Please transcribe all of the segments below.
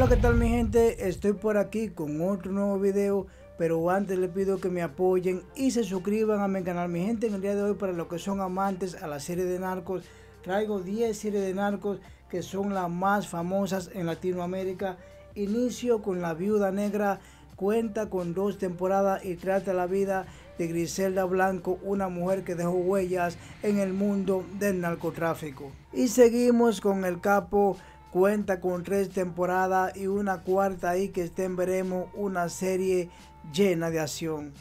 Hola, ¿qué tal mi gente? Estoy por aquí con otro nuevo video, pero antes les pido que me apoyen y se suscriban a mi canal. Mi gente, en el día de hoy, para los que son amantes a la serie de Narcos, traigo 10 series de Narcos que son las más famosas en Latinoamérica. Inicio con La Viuda Negra, cuenta con 2 temporadas y trata la vida de Griselda Blanco, una mujer que dejó huellas en el mundo del narcotráfico. Y seguimos con El Capo. Cuenta con 3 temporadas y una cuarta ahí que estén veremos, una serie llena de acción.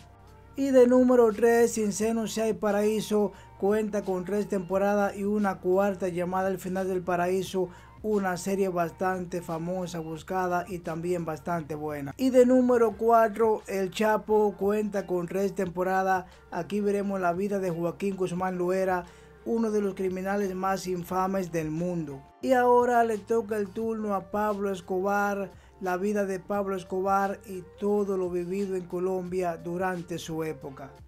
Y de número 3, Sin Seno Si Hay Paraíso, cuenta con 3 temporadas y una cuarta llamada El Final del Paraíso, una serie bastante famosa, buscada y también bastante buena. Y de número 4, El Chapo, cuenta con 3 temporadas. Aquí veremos la vida de Joaquín Guzmán Loera, uno de los criminales más infames del mundo. Y ahora le toca el turno a Pablo Escobar, la vida de Pablo Escobar y todo lo vivido en Colombia durante su época.